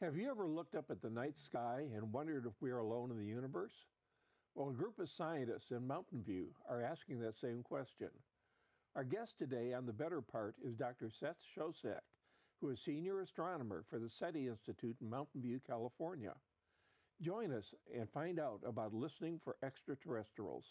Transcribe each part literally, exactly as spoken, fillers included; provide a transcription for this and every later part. Have you ever looked up at the night sky and wondered if we are alone in the universe? Well, a group of scientists in Mountain View are asking that same question. Our guest today on The Better Part is Doctor Seth Shostak, who is senior astronomer for the SETI Institute in Mountain View, California. Join us and find out about listening for extraterrestrials.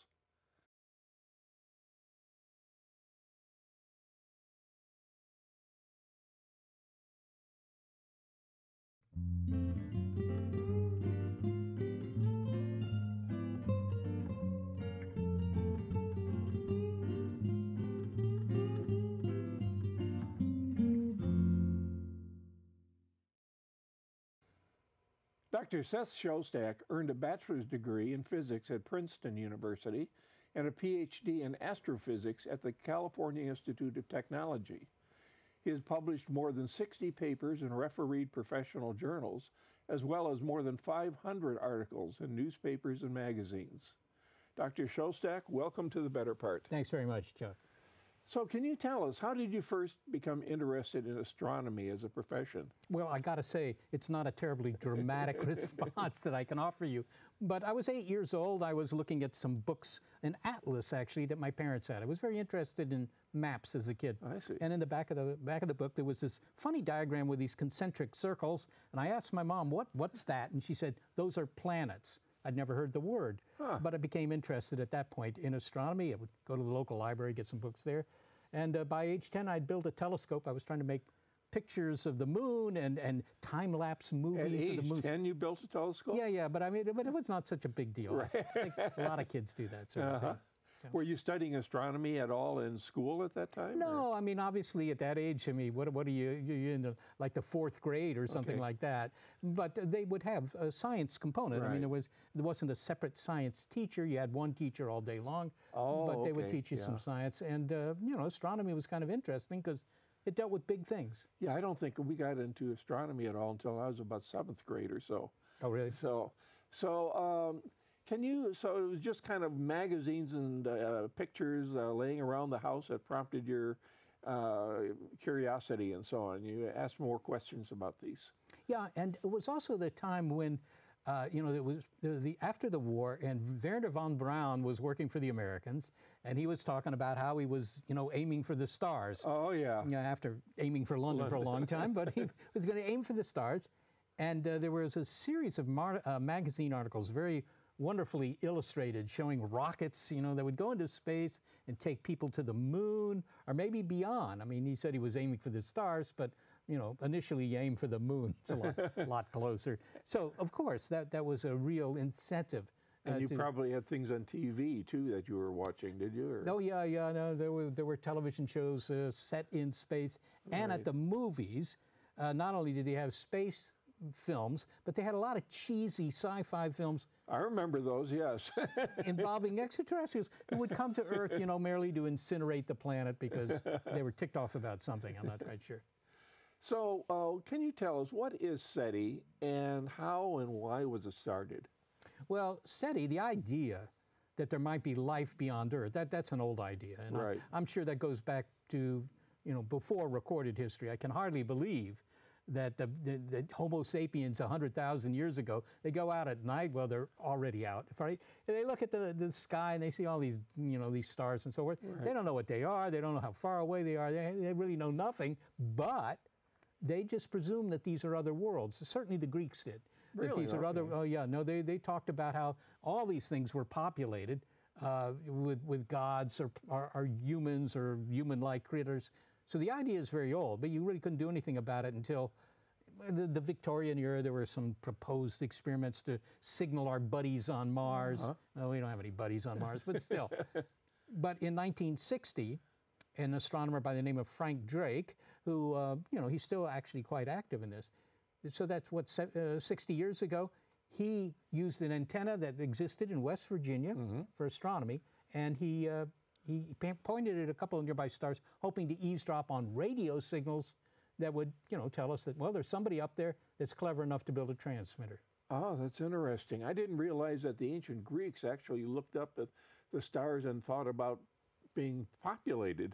Doctor Seth Shostak earned a bachelor's degree in physics at Princeton University and a P H D in astrophysics at the California Institute of Technology. He has published more than sixty papers in refereed professional journals, as well as more than five hundred articles in newspapers and magazines. Doctor Shostak, welcome to The Better Part. Thanks very much, Chuck. So can you tell us, how did you first become interested in astronomy as a profession? Well, I got to say, it's not a terribly dramatic response that I can offer you. But I was eight years old. I was looking at some books, an atlas, actually, that my parents had. I was very interested in maps as a kid. I see. And in the back of the back of the book, there was this funny diagram with these concentric circles. And I asked my mom, what, what's that? And she said, those are planets. I'd never heard the word, huh. But I became interested at that point in astronomy. I would go to the local library, get some books there. And uh, by age ten, I'd built a telescope. I was trying to make pictures of the moon and, and time-lapse movies of the moon. At age ten, you built a telescope? Yeah, yeah, but I mean, but it was not such a big deal. Right. I think a lot of kids do that sort uh-huh. of thing. So. Were you studying astronomy at all in school at that time? No, or? I mean, obviously at that age, I mean, what, what are you, you're in the, like the fourth grade or something okay. like that. But they would have a science component. Right. I mean, there, was, there wasn't a separate science teacher. You had one teacher all day long, oh, but they okay. would teach you yeah. some science. And, uh, you know, astronomy was kind of interesting because it dealt with big things. Yeah, I don't think we got into astronomy at all until I was about seventh grade or so. Oh, really? So, so, um, Can you, so it was just kind of magazines and uh, pictures uh, laying around the house that prompted your uh, curiosity and so on. You asked more questions about these. Yeah, and it was also the time when, uh, you know, it was the, the, after the war, and Werner von Braun was working for the Americans, and he was talking about how he was, you know, aiming for the stars. Oh, yeah. You know, after aiming for London, London. for a long time, but he was going to aim for the stars. And uh, there was a series of mar uh, magazine articles, very wonderfully illustrated, showing rockets, you know, that would go into space and take people to the moon or maybe beyond. I mean, he said he was aiming for the stars, but, you know, initially you aim for the moon. It's a lot, lot closer. So, of course, that, that was a real incentive. And uh, you to, probably had things on T V, too, that you were watching, did you? Or? No, yeah, yeah, no, there were, there were television shows uh, set in space. Right. And at the movies, uh, not only did they have space films, but they had a lot of cheesy sci-fi films. I remember those, yes. involving extraterrestrials who would come to Earth, you know, merely to incinerate the planet because they were ticked off about something. I'm not quite sure. So, uh, can you tell us, what is SETI and how and why was it started? Well, SETI, the idea that there might be life beyond Earth, that, that's an old idea. And right. I, I'm sure that goes back to, you know, before recorded history. I can hardly believe that the, the, the Homo sapiens one hundred thousand years ago, they go out at night, well, they're already out, right? They look at the, the sky and they see all these, you know, these stars and so forth. Right. They don't know what they are. They don't know how far away they are. They, they really know nothing, but they just presume that these are other worlds. Certainly the Greeks did. Really? That these okay. are other, oh yeah, no, they, they talked about how all these things were populated uh, with, with gods or, or, or humans or human-like creatures. So the idea is very old, but you really couldn't do anything about it until the, the Victorian era. There were some proposed experiments to signal our buddies on Mars. Uh-huh. No, we don't have any buddies on Mars, but still. But in nineteen sixty, an astronomer by the name of Frank Drake, who, uh, you know, he's still actually quite active in this. So that's what, uh, sixty years ago, he used an antenna that existed in West Virginia mm-hmm. for astronomy, and he... Uh, He pointed at a couple of nearby stars, hoping to eavesdrop on radio signals that would, you know, tell us that, well, there's somebody up there that's clever enough to build a transmitter. Oh, that's interesting. I didn't realize that the ancient Greeks actually looked up at the stars and thought about being populated.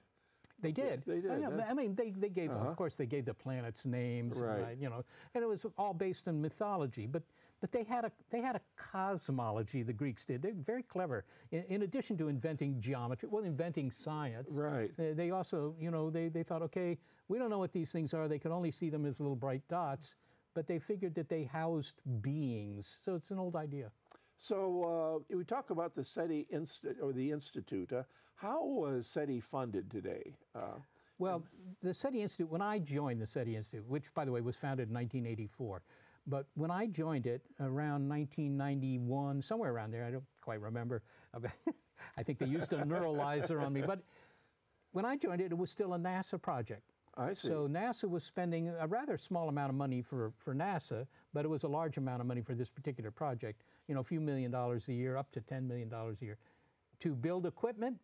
They did. They did. I, know, I mean, they, they gave, uh-huh. of course, they gave the planets names, right. and, you know, and it was all based on mythology. But but they had a they had a cosmology. The Greeks did. They're very clever. In, in addition to inventing geometry, well, inventing science, right? They, they also, you know, they they thought, okay, we don't know what these things are. They could only see them as little bright dots, but they figured that they housed beings. So it's an old idea. So uh, we talk about the SETI Insti- or the Institute. Uh, how was SETI funded today? Uh, well, the SETI Institute, when I joined the SETI Institute, which, by the way, was founded in nineteen eighty-four, but when I joined it around nineteen ninety-one, somewhere around there, I don't quite remember. I think they used a neuralizer on me. But when I joined it, it was still a NASA project. I see. So NASA was spending a rather small amount of money for, for NASA, but it was a large amount of money for this particular project, you know, a few million dollars a year, up to ten million dollars a year, to build equipment,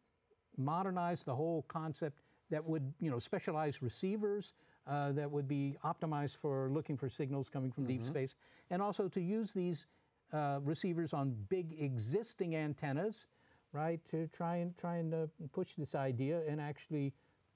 modernize the whole concept that would, you know, specialize receivers uh, that would be optimized for looking for signals coming from mm-hmm. deep space, and also to use these uh, receivers on big existing antennas, right, to try and, try and uh, push this idea and actually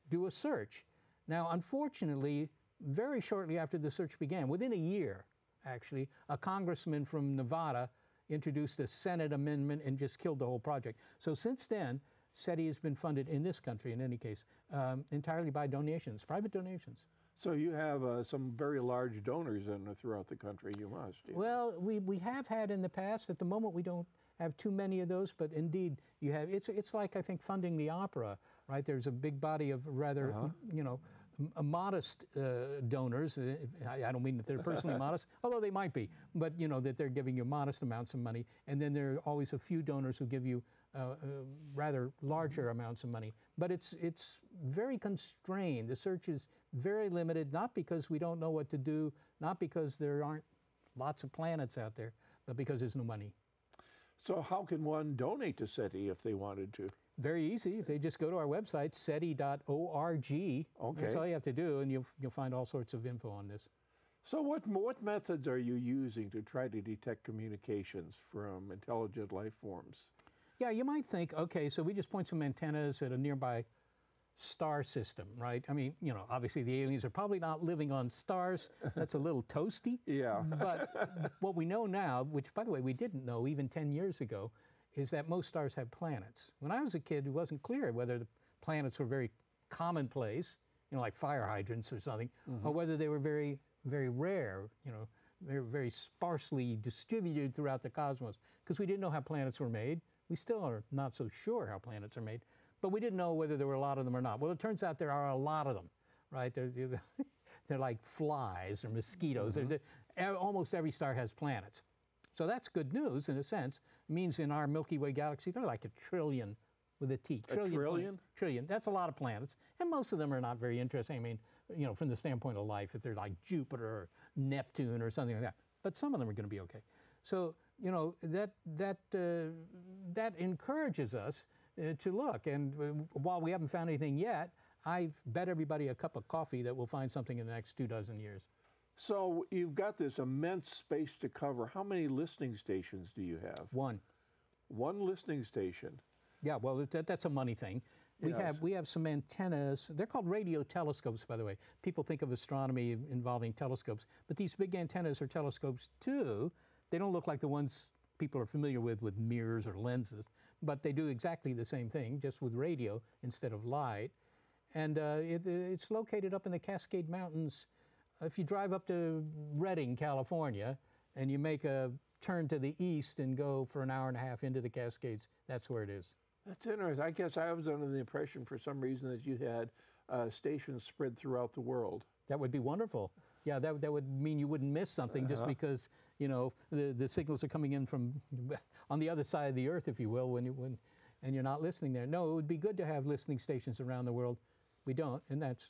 do a search. Now, unfortunately, very shortly after the search began, within a year, actually, a congressman from Nevada introduced a Senate amendment and just killed the whole project. So since then, SETI has been funded in this country, in any case, um, entirely by donations, private donations. So you have uh, some very large donors in, throughout the country, you must. You well, know. we we have had in the past. At the moment, we don't have too many of those, but indeed you have. It's it's like, I think, funding the opera, right? There's a big body of rather, uh-huh. you know. modest uh, donors. I don't mean that they're personally modest, although they might be, but you know, that they're giving you modest amounts of money. And then there are always a few donors who give you uh, uh, rather larger amounts of money. But it's, it's very constrained. The search is very limited, not because we don't know what to do, not because there aren't lots of planets out there, but because there's no money. So how can one donate to SETI if they wanted to? Very easy. If they just go to our website, SETI dot org, okay. that's all you have to do, and you'll, you'll find all sorts of info on this. So what, what methods are you using to try to detect communications from intelligent life forms? Yeah, you might think, okay, so we just point some antennas at a nearby star system, right? I mean, you know, obviously the aliens are probably not living on stars. That's a little toasty. Yeah. But what we know now, which, by the way, we didn't know even ten years ago, is that most stars have planets. When I was a kid, it wasn't clear whether the planets were very commonplace, you know, like fire hydrants or something, mm-hmm. or whether they were very, very rare, you know, very, very sparsely distributed throughout the cosmos, because we didn't know how planets were made. We still are not so sure how planets are made, but we didn't know whether there were a lot of them or not. Well, it turns out there are a lot of them, right? They're, they're, they're like flies or mosquitoes. Mm-hmm. they're, they're, almost every star has planets. So that's good news, in a sense. It means in our Milky Way galaxy, there are like a trillion with a T. Trillion? A trillion? Trillion. That's a lot of planets. And most of them are not very interesting. I mean, you know, from the standpoint of life, if they're like Jupiter or Neptune or something like that. But some of them are going to be okay. So, you know, that, that, uh, that encourages us uh, to look. And uh, while we haven't found anything yet, I bet everybody a cup of coffee that we'll find something in the next two dozen years. So you've got this immense space to cover. How many listening stations do you have? One. One listening station. Yeah, well, that, that's a money thing. We yes. have we have some antennas. They're called radio telescopes, by the way. People think of astronomy involving telescopes, but these big antennas are telescopes too. They don't look like the ones people are familiar with with mirrors or lenses, but they do exactly the same thing, just with radio instead of light. And uh, it, it's located up in the Cascade Mountains. If you drive up to Redding, California, and you make a turn to the east and go for an hour and a half into the Cascades, that's where it is. That's interesting. I guess I was under the impression for some reason that you had uh, stations spread throughout the world. That would be wonderful. Yeah, that, that would mean you wouldn't miss something uh-huh. just because, you know, the, the signals are coming in from on the other side of the earth, if you will, when you, when, and you're not listening there. No, it would be good to have listening stations around the world. We don't, and that's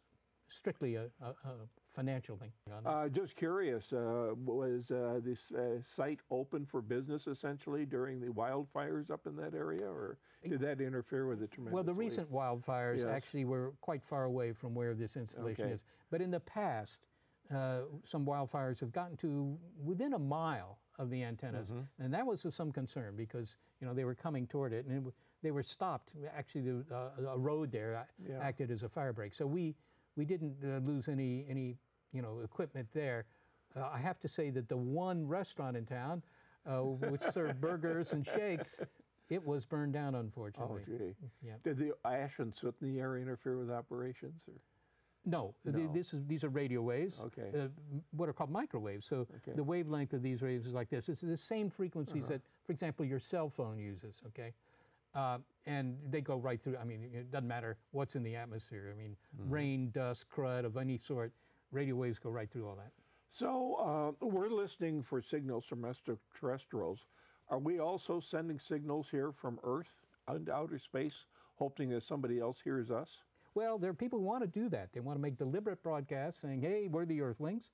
strictly a, a, a financial thing. Uh, just curious, uh, was uh, this uh, site open for business essentially during the wildfires up in that area, or did that interfere with the tremendous? Well, the leak? recent wildfires yes. actually were quite far away from where this installation okay. is. But in the past, uh, some wildfires have gotten to within a mile of the antennas, mm-hmm. and that was of some concern because you know they were coming toward it, and it, they were stopped. Actually, the, uh, a road there yeah. acted as a fire break. So we we didn't uh, lose any any you know equipment there. Uh, I have to say that the one restaurant in town, uh, which served burgers and shakes, it was burned down, unfortunately. Oh, gee. Yeah. Did the ash and soot in the air interfere with operations? Or? No, no. Th this is, these are radio waves, okay. uh, what are called microwaves. So okay. the wavelength of these waves is like this. It's the same frequencies uh-huh. that, for example, your cell phone uses, okay? Uh, and they go right through. I mean, it doesn't matter what's in the atmosphere. I mean, mm-hmm. rain, dust, crud of any sort, radio waves go right through all that. So uh, we're listening for signals from extraterrestrials. Are we also sending signals here from Earth into outer space, hoping that somebody else hears us? Well, there are people who want to do that. They want to make deliberate broadcasts saying, hey, we're the Earthlings.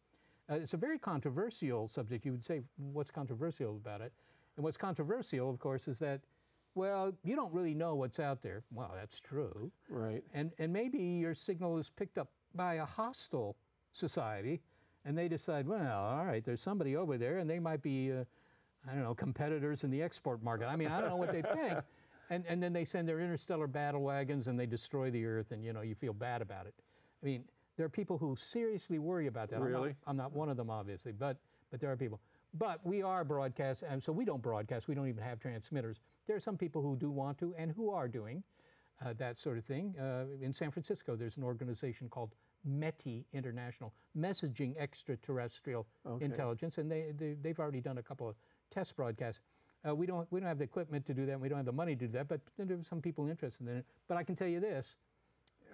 Uh, it's a very controversial subject. You would say, what's controversial about it? And what's controversial, of course, is that, well, you don't really know what's out there. Well, that's true. Right. And, and maybe your signal is picked up by a hostile society, and they decide, well, all right, there's somebody over there, and they might be, uh, I don't know, competitors in the export market. I mean, I don't know what they think. And, and then they send their interstellar battle wagons and they destroy the Earth, and you know, you feel bad about it. I mean, there are people who seriously worry about that. Really? I'm not, I'm not one of them, obviously, but, but there are people. But we are broadcast, and so we don't broadcast. We don't even have transmitters. There are some people who do want to and who are doing uh, that sort of thing. Uh, in San Francisco, there's an organization called METI International, Messaging Extraterrestrial okay. Intelligence, and they, they, they've already done a couple of test broadcasts. Uh, we don't we don't have the equipment to do that, and we don't have the money to do that, but there are some people interested in it. But I can tell you this,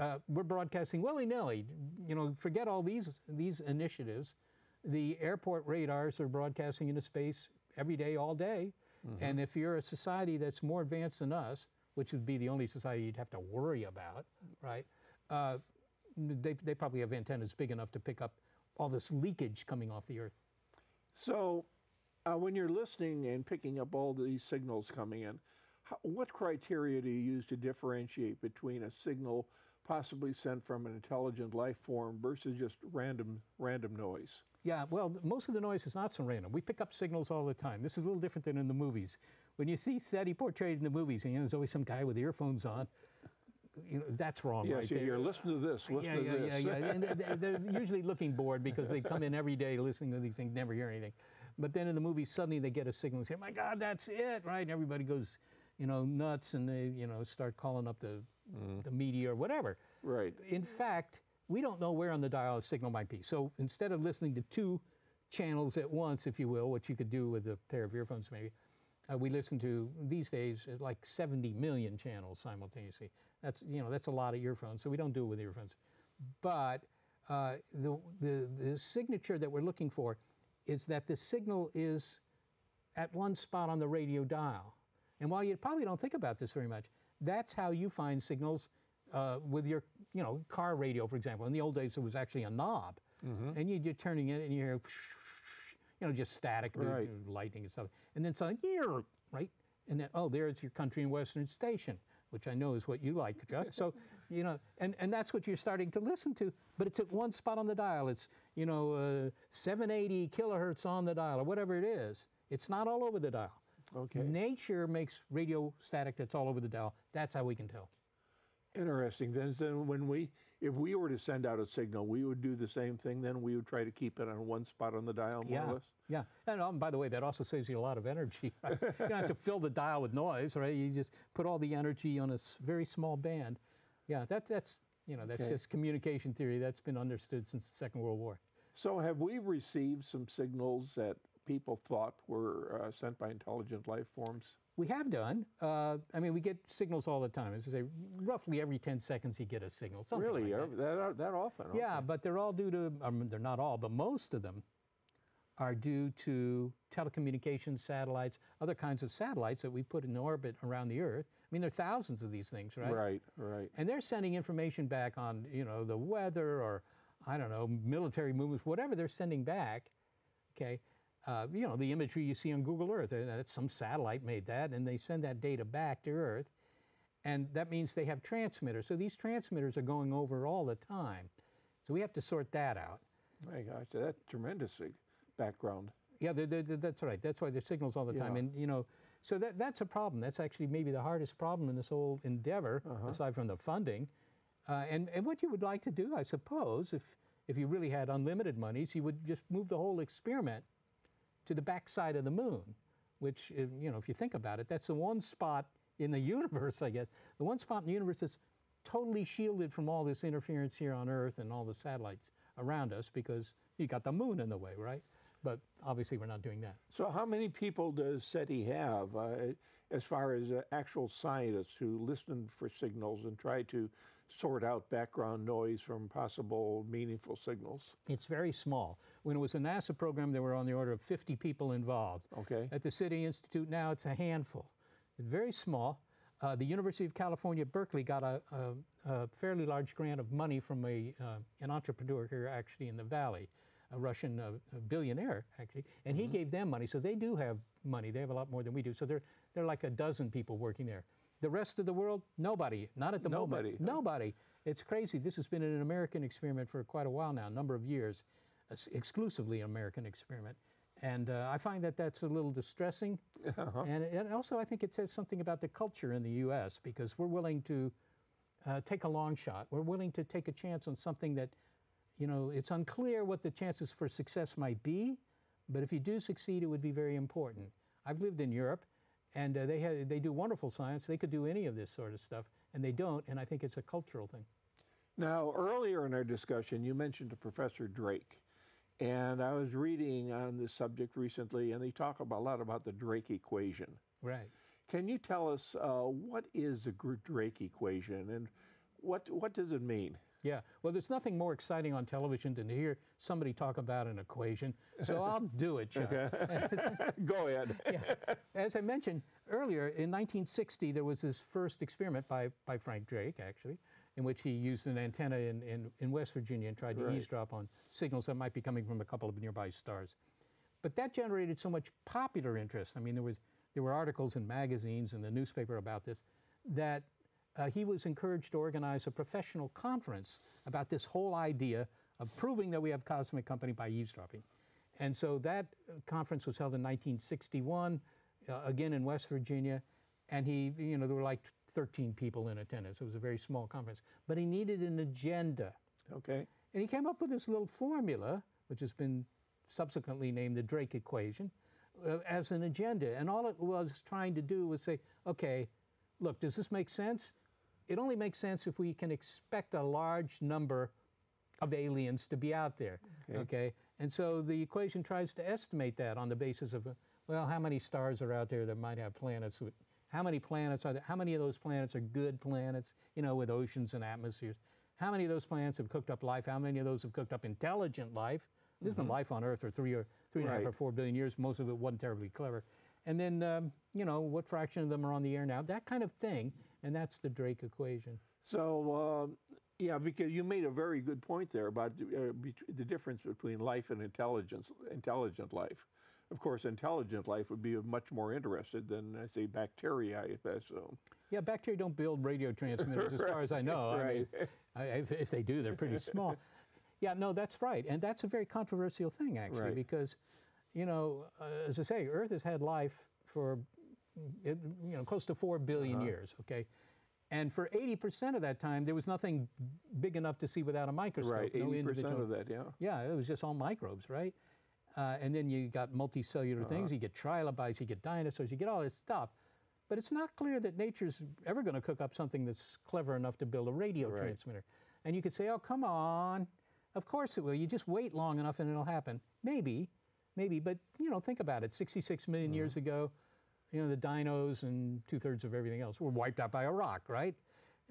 uh, we're broadcasting willy-nilly. You know, forget all these these initiatives. The airport radars are broadcasting into space every day, all day. Mm-hmm. And if you're a society that's more advanced than us, which would be the only society you'd have to worry about, right? Uh, they, they probably have antennas big enough to pick up all this leakage coming off the Earth. So uh, when you're listening and picking up all these signals coming in, how, what criteria do you use to differentiate between a signal possibly sent from an intelligent life form versus just random random noise? Yeah, well, most of the noise is not so random. We pick up signals all the time. This is a little different than in the movies. When you see SETI portrayed in the movies, and you know, there's always some guy with earphones on, you know, that's wrong yeah, right so there. You're listening to this, listen yeah, to yeah, this. Yeah, yeah, and they're, they're usually looking bored because they come in every day listening to these things, never hear anything. But then in the movies, suddenly they get a signal and say, my God, that's it, right? And everybody goes, you know, nuts, and they, you know, start calling up the, mm. the media or whatever. Right. In fact, we don't know where on the dial a signal might be. So instead of listening to two channels at once, if you will, which you could do with a pair of earphones maybe, uh, we listen to, these days, like seventy million channels simultaneously. That's, you know, that's a lot of earphones, so we don't do it with earphones. But uh, the, the, the signature that we're looking for is that the signal is at one spot on the radio dial. And while you probably don't think about this very much, that's how you find signals Uh, with your, you know, car radio, for example. In the old days, it was actually a knob. Mm-hmm. And you, you're turning it and you hear, you know, just static, right. dude, lightning and stuff. And then suddenly, right? And then, oh, there it's your Country and Western Station, which I know is what you like, Chuck. So, you know, and, and that's what you're starting to listen to. But it's at one spot on the dial. It's, you know, uh, seven eighty kilohertz on the dial or whatever it is. It's not all over the dial. Okay. Nature makes radio static that's all over the dial. That's how we can tell. Interesting. Then, then when we, if we were to send out a signal, we would do the same thing then? We would try to keep it on one spot on the dial, more yeah. or less? Yeah. And um, by the way, that also saves you a lot of energy. Right? You don't have to fill the dial with noise, right? You just put all the energy on a very small band. Yeah, that, that's, you know, that's okay. just communication theory. That's been understood since the Second World War. So have we received some signals that people thought were uh, sent by intelligent life forms? We have done. Uh, I mean, we get signals all the time. As I say, roughly every ten seconds you get a signal. Really? Like that. That, that often? Yeah, okay. But they're all due to, um, they're not all, but most of them are due to telecommunications satellites, other kinds of satellites that we put in orbit around the Earth. I mean, there are thousands of these things, right? Right, right. And they're sending information back on, you know, the weather or, I don't know, military movements, whatever they're sending back, okay? Uh, you know, the imagery you see on Google Earth, that's some satellite made that, and they send that data back to Earth, and that means they have transmitters. So these transmitters are going over all the time. So we have to sort that out. My gosh, that's tremendous background. Yeah, they're, they're, that's right. That's why there's signals all the yeah. time. And, you know, So that, that's a problem. That's actually maybe the hardest problem in this whole endeavor, uh-huh. aside from the funding. Uh, and, and what you would like to do, I suppose, if, if you really had unlimited monies, you would just move the whole experiment to the backside of the moon, which, you know, if you think about it, that's the one spot in the universe, I guess, the one spot in the universe that's totally shielded from all this interference here on Earth and all the satellites around us, because you got the moon in the way, right? But obviously we're not doing that. So how many people does SETI have uh, as far as uh, actual scientists who listen for signals and try to sort out background noise from possible meaningful signals? It's very small. When it was a NASA program, there were on the order of fifty people involved. Okay. At the SETI Institute now, it's a handful. It's very small. Uh, the University of California, Berkeley, got a, a, a fairly large grant of money from a, uh, an entrepreneur here actually in the Valley, a Russian uh, a billionaire actually, and mm-hmm. he gave them money. So they do have money. They have a lot more than we do. So they're, they're like a dozen people working there. The rest of the world, nobody, not at the nobody. moment. Nobody. It's crazy. This has been an American experiment for quite a while now, a number of years, uh, exclusively an American experiment. And uh, I find that that's a little distressing. Uh-huh. and, and also I think it says something about the culture in the U S, because we're willing to uh, take a long shot. We're willing to take a chance on something that, you know, it's unclear what the chances for success might be, but if you do succeed, it would be very important. I've lived in Europe, and uh, they, have, they do wonderful science. They could do any of this sort of stuff, and they don't, and I think it's a cultural thing. Now, earlier in our discussion, you mentioned Professor Drake. And I was reading on this subject recently, and they talk about, a lot about the Drake Equation. Right. Can you tell us uh, what is the Drake Equation, and what, what does it mean? Yeah. Well, there's nothing more exciting on television than to hear somebody talk about an equation, so I'll do it, Chuck. Go ahead. Yeah. As I mentioned earlier, in nineteen sixty, there was this first experiment by, by Frank Drake, actually, in which he used an antenna in, in, in West Virginia and tried to right. eavesdrop on signals that might be coming from a couple of nearby stars. But that generated so much popular interest. I mean, there, was, there were articles in magazines and the newspaper about this, that uh, he was encouraged to organize a professional conference about this whole idea of proving that we have cosmic company by eavesdropping. And so that conference was held in nineteen sixty-one, uh, again in West Virginia. And he, you know, there were like thirteen people in attendance. It was a very small conference. But he needed an agenda. Okay. And he came up with this little formula, which has been subsequently named the Drake Equation, uh, as an agenda. And all it was trying to do was say, okay, look, does this make sense? It only makes sense if we can expect a large number of aliens to be out there. Okay. okay? And so the equation tries to estimate that on the basis of, well, how many stars are out there that might have planets with, how many planets are there? How many of those planets are good planets, you know, with oceans and atmospheres? How many of those planets have cooked up life? How many of those have cooked up intelligent life? There's mm-hmm. been life on Earth for three or three and a half or four billion years. Most of it wasn't terribly clever. And then, um, you know, what fraction of them are on the air now? That kind of thing. And that's the Drake Equation. So, um, yeah, because you made a very good point there about the, uh, the difference between life and intelligence, intelligent life. Of course, intelligent life would be much more interested than, I say, bacteria, if I assume. Yeah, bacteria don't build radio transmitters, as right. far as I know. Right. I mean, I, if, if they do, they're pretty small. Yeah, no, that's right. And that's a very controversial thing, actually, right. because, you know, uh, as I say, Earth has had life for, it, you know, close to four billion uh-huh. years, okay? And for eighty percent of that time, there was nothing big enough to see without a microscope. Right, eighty percent no of that, yeah. Yeah, it was just all microbes, right? Uh, and then you got multicellular uh-huh. things, you get trilobites, you get dinosaurs, you get all this stuff. But it's not clear that nature's ever going to cook up something that's clever enough to build a radio right. transmitter. And you could say, oh, come on, of course it will. You just wait long enough and it'll happen. Maybe, maybe, but, you know, think about it. sixty-six million mm-hmm. years ago, you know, the dinos and two-thirds of everything else were wiped out by a rock, right?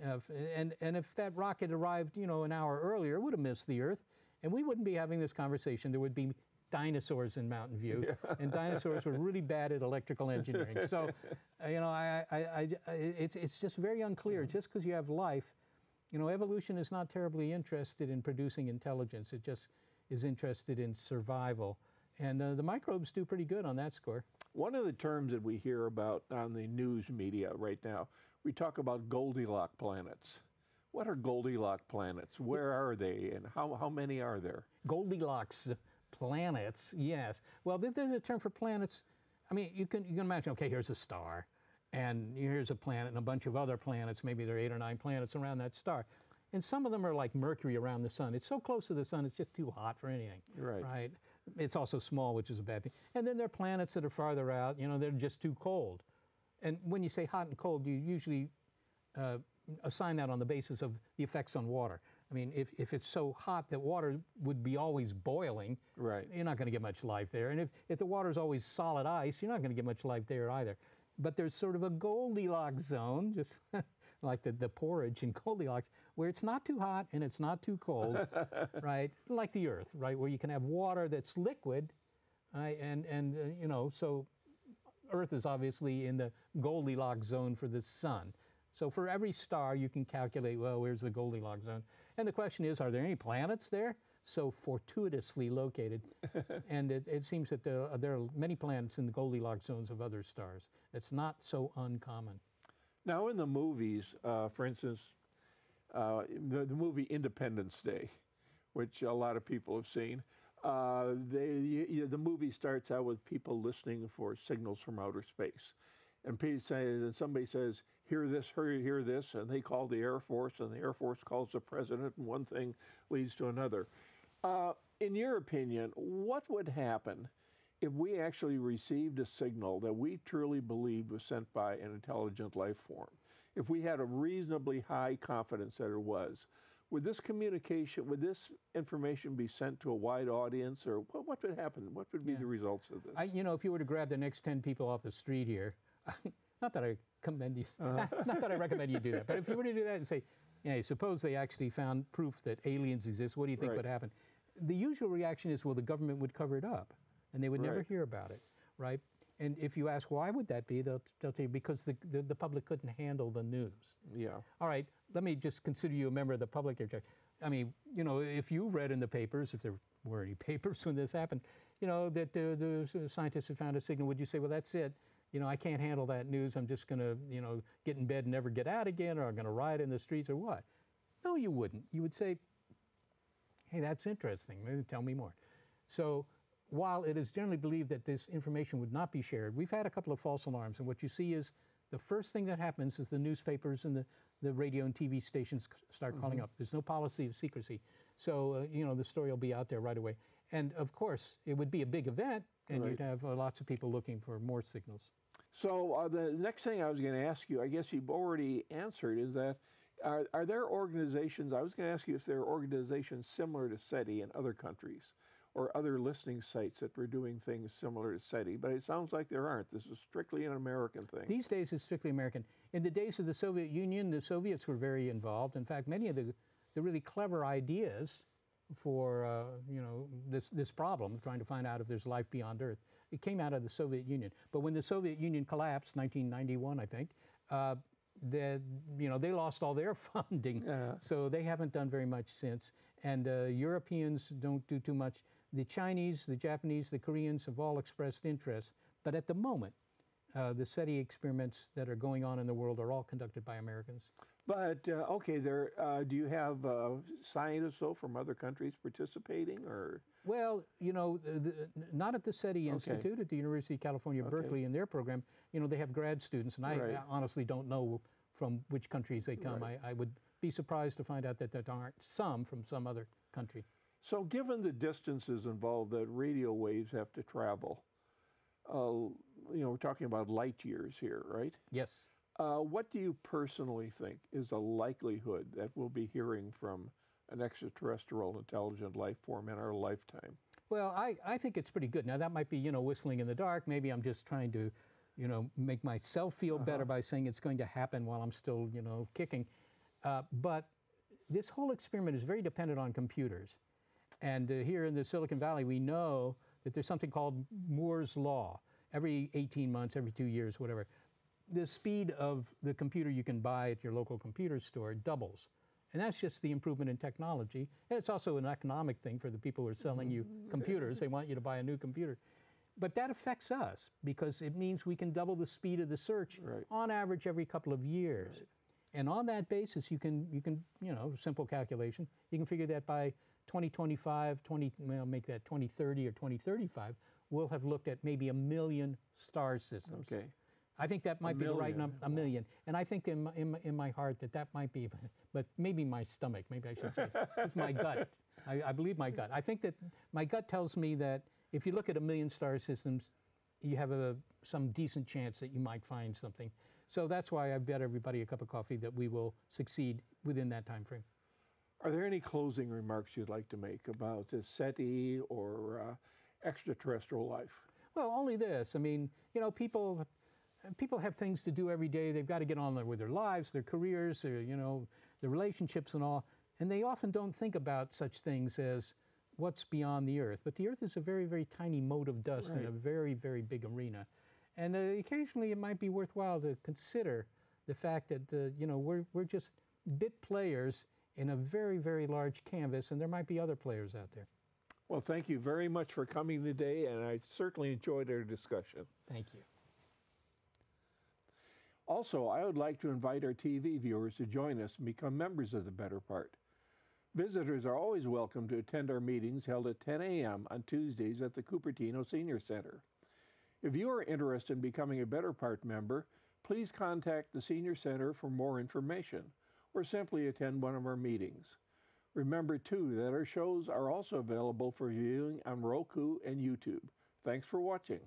Uh, and, and if that rock had arrived, you know, an hour earlier, it would have missed the Earth, and we wouldn't be having this conversation. There would be dinosaurs in Mountain View, yeah. and dinosaurs were really bad at electrical engineering. So, you know, I, I, I, I, it's, it's just very unclear. Mm-hmm. Just because you have life, you know, evolution is not terribly interested in producing intelligence. It just is interested in survival. And uh, the microbes do pretty good on that score. One of the terms that we hear about on the news media right now, we talk about Goldilocks planets. What are Goldilocks planets? Where are they, and how, how many are there? Goldilocks planets, yes. Well, there's a term for planets. I mean, you can, you can imagine, okay, here's a star, and here's a planet and a bunch of other planets. Maybe there are eight or nine planets around that star. And some of them are like Mercury around the sun. It's so close to the sun, it's just too hot for anything, right? right? It's also small, which is a bad thing. And then there are planets that are farther out, you know, they're just too cold. And when you say hot and cold, you usually uh, assign that on the basis of the effects on water. I mean, if, if it's so hot that water would be always boiling, right. you're not going to get much life there. And if, if the water's always solid ice, you're not going to get much life there either. But there's sort of a Goldilocks zone, just like the, the porridge in Goldilocks, where it's not too hot and it's not too cold, right? Like the Earth, right? Where you can have water that's liquid, right? And, and uh, you know, so Earth is obviously in the Goldilocks zone for the sun. So for every star, you can calculate, well, where's the Goldilocks zone? And the question is, are there any planets there? So fortuitously located, and it, it seems that there, there are many planets in the Goldilocks zones of other stars. It's not so uncommon. Now, in the movies, uh, for instance, uh, the, the movie Independence Day, which a lot of people have seen, uh, they, you know, the movie starts out with people listening for signals from outer space. And Pete says, and somebody says, hear this, hurry, hear this, and they call the Air Force, and the Air Force calls the president, and one thing leads to another. Uh, in your opinion, what would happen if we actually received a signal that we truly believed was sent by an intelligent life form? If we had a reasonably high confidence that it was, would this communication, would this information be sent to a wide audience, or what, what would happen? What would be yeah. the results of this? I, you know, if you were to grab the next ten people off the street here, not that I commend you, uh-huh. not, not that I recommend you do that, but if you were to do that and say, hey, suppose they actually found proof that aliens exist, what do you think right. would happen? The usual reaction is, well, the government would cover it up, and they would right. never hear about it, right? And if you ask, why would that be, they'll, they'll tell you, because the, the, the public couldn't handle the news. Yeah. All right, let me just consider you a member of the public here. I mean, you know, if you read in the papers, if there were any papers when this happened, you know, that uh, the scientists had found a signal, would you say, well, that's it? You know, I can't handle that news. I'm just going to, you know, get in bed and never get out again, or I'm going to riot in the streets, or what? No, you wouldn't. You would say, hey, that's interesting. Maybe tell me more. So while it is generally believed that this information would not be shared, we've had a couple of false alarms. And what you see is the first thing that happens is the newspapers and the, the radio and T V stations start calling mm-hmm. up. There's no policy of secrecy. So, uh, you know, the story will be out there right away. And, of course, it would be a big event, and right. you'd have uh, lots of people looking for more signals. So uh, the next thing I was going to ask you, I guess you've already answered, is that are, are there organizations, I was going to ask you if there are organizations similar to SETI in other countries or other listening sites that were doing things similar to SETI, but it sounds like there aren't. This is strictly an American thing. These days it's strictly American. In the days of the Soviet Union, the Soviets were very involved. In fact, many of the, the really clever ideas for uh, you know, this, this problem, trying to find out if there's life beyond Earth, it came out of the Soviet Union. But when the Soviet Union collapsed, nineteen ninety-one, I think, uh, the, you know, they lost all their funding. Uh-huh. So they haven't done very much since. And uh, Europeans don't do too much. The Chinese, the Japanese, the Koreans have all expressed interest. But at the moment, uh, the SETI experiments that are going on in the world are all conducted by Americans. But, uh, okay, there, uh, do you have uh, scientists, though, from other countries participating, or? Well, you know, the, not at the SETI Institute, okay. at the University of California, okay. Berkeley, in their program. You know, they have grad students, and I, right. I honestly don't know from which countries they come. Right. I, I would be surprised to find out that there aren't some from some other country. So given the distances involved that radio waves have to travel, uh, you know, we're talking about light years here, right? Yes. Uh, what do you personally think is a likelihood that we'll be hearing from an extraterrestrial intelligent life form in our lifetime? Well, I, I think it's pretty good. Now, that might be, you know, whistling in the dark. Maybe I'm just trying to, you know, make myself feel uh-huh. better by saying it's going to happen while I'm still, you know, kicking. Uh, but this whole experiment is very dependent on computers. And uh, here in the Silicon Valley, we know that there's something called Moore's Law. Every eighteen months, every two years, whatever, the speed of the computer you can buy at your local computer store doubles. And that's just the improvement in technology. And it's also an economic thing for the people who are selling you computers. They want you to buy a new computer. But that affects us because it means we can double the speed of the search right. on average every couple of years. Right. And on that basis, you can, you can, you know, simple calculation, you can figure that by twenty twenty-five, twenty, well, make that twenty thirty or twenty thirty-five, we'll have looked at maybe a million star systems. Okay. I think that might a be million. the right number, a million. And I think in, in, in my heart that that might be, but maybe my stomach, maybe I should say, it's my gut. I, I believe my gut. I think that my gut tells me that if you look at a million star systems, you have a, some decent chance that you might find something. So that's why I bet everybody a cup of coffee that we will succeed within that time frame. Are there any closing remarks you'd like to make about this SETI or uh, extraterrestrial life? Well, only this. I mean, you know, people, people have things to do every day. They've got to get on with their lives, their careers, their, you know, their relationships and all. And they often don't think about such things as what's beyond the Earth. But the Earth is a very, very tiny mote of dust in a very, very big arena. And uh, occasionally it might be worthwhile to consider the fact that, uh, you know, we're, we're just bit players in a very, very large canvas, and there might be other players out there. Well, thank you very much for coming today, and I certainly enjoyed our discussion. Thank you. Also, I would like to invite our T V viewers to join us and become members of The Better Part. Visitors are always welcome to attend our meetings held at ten A M on Tuesdays at the Cupertino Senior Center. If you are interested in becoming a Better Part member, please contact the Senior Center for more information, or simply attend one of our meetings. Remember, too, that our shows are also available for viewing on Roku and YouTube. Thanks for watching.